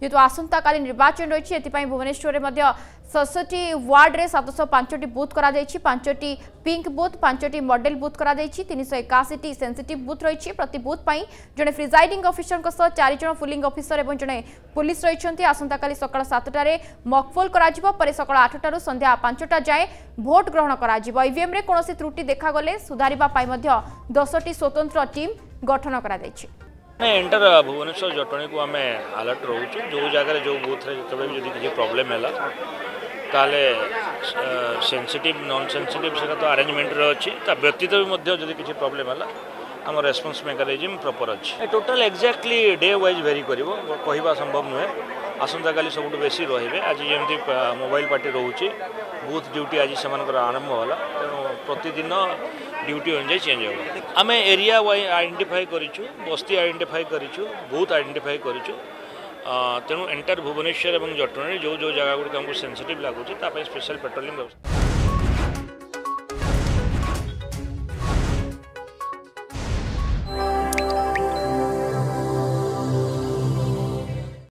जेहेतु आसंता काली निर्वाचन रही है एथपाई भुवनेश्वर में 66 वार्ड में 705 बूथ करा जायछि 5टी पिंक बूथ 5टी मॉडल बूथ करा जायछि 381 सेंसिटिव बूथ रही प्रति बूथ पर जड़े प्रिजाइडिंग ऑफिसर के साथ 4 जन पुलिंग ऑफिसर और जड़े पुलिस रही। आसंता काली सका 7टार मकपोल कर सका 8टारू संध्या 5टा जाए भोट ग्रहण कर ईवीएम में कौन त्रुटि देखागले सुधारापी 10टी स्वतंत्र टीम गठन कर एंटर भुवनेश्वर जटणी को आम आलर्ट रोचे जो जगह जो बूथ भी किसी प्रोब्लेम है ताले सेंसिटिव नॉन सेंसिटिव से तो आरेंजमेंट अच्छी व्यतीत भी किसी प्रोब्लेम है आम रेस्पन्स मेकानिजम प्रॉपर अच्छे total exactly day wise very कह संभव नुहे। आसंता काली सबुठ बेसी रे आज जमी मोबाइल पार्टी रोचे बूथ ड्यूटी आज से आरंभ होगा तेणु प्रतिदिन ड्यूटी अनुजाई चेंज होगा। आम एरिया वाइज आइडेंटिफाई करूँ बस्ती आइडेंटिफाई करूँ बूथ आइडेंटिफाई करूँ तेणु एंटायर भुवनेश्वर और जटणी जो जो जगह गुड़िक सेंसिटिव लगुच स्पेशल पेट्रोलिंग व्यवस्था।